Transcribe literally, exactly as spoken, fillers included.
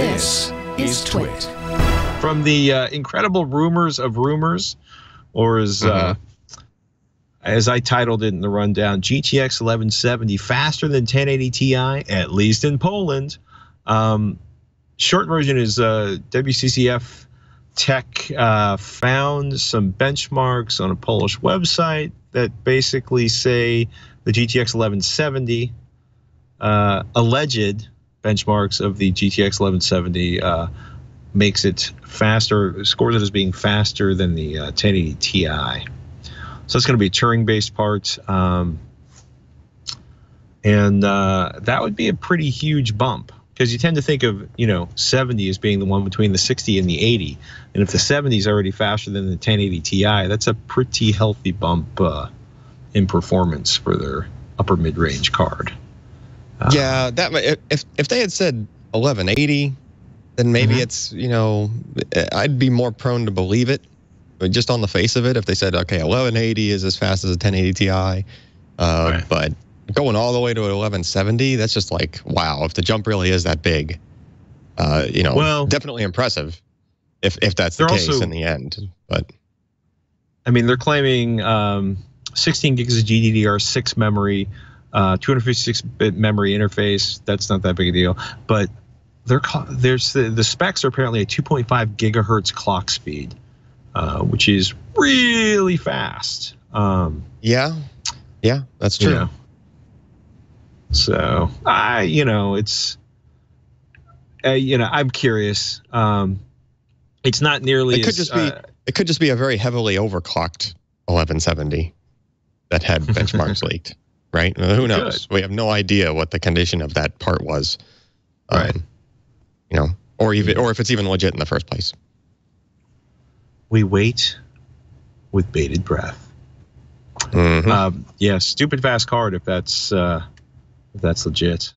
This is Twit. From the uh, incredible rumors of rumors, or as uh, mm-hmm. as I titled it in the rundown, G T X eleven seventy faster than ten eighty T I, at least in Poland. Um, short version is uh, W C C F Tech uh, found some benchmarks on a Polish website that basically say the G T X eleven seventy uh, alleged benchmarks of the G T X eleven seventy uh, makes it faster, scores it as being faster than the uh, ten eighty T I. So it's going to be Turing-based parts, um, and uh, that would be a pretty huge bump, because you tend to think of, you know, seventy as being the one between the sixty and the eighty, and if the seventy is already faster than the ten eighty T I, that's a pretty healthy bump uh, in performance for their upper mid-range card. Uh, yeah, that if if they had said eleven eighty, then maybe mm-hmm. it's, you know, I'd be more prone to believe it. But just on the face of it, if they said, okay, eleven eighty is as fast as a ten eighty T I, uh, right. but going all the way to eleven seventy, that's just like, wow, if the jump really is that big, uh, you know, well, definitely impressive if, if that's the case also, in the end. But I mean, they're claiming um, sixteen gigs of G D D R six memory, Uh, two fifty-six bit memory interface. That's not that big a deal, but they're, there's the, the specs are apparently a two point five gigahertz clock speed, uh, which is really fast. Um, yeah, yeah, that's true. You know, so I, you know, it's, uh, you know, I'm curious. Um, it's not nearly. It could as, just be. Uh, it could just be a very heavily overclocked eleven seventy that had benchmarks leaked. Right? Who knows? Good. We have no idea what the condition of that part was, um, right? You know, or even, or if it's even legit in the first place. We wait with bated breath. Mm-hmm. Um, yeah, stupid fast card. If that's uh, if that's legit.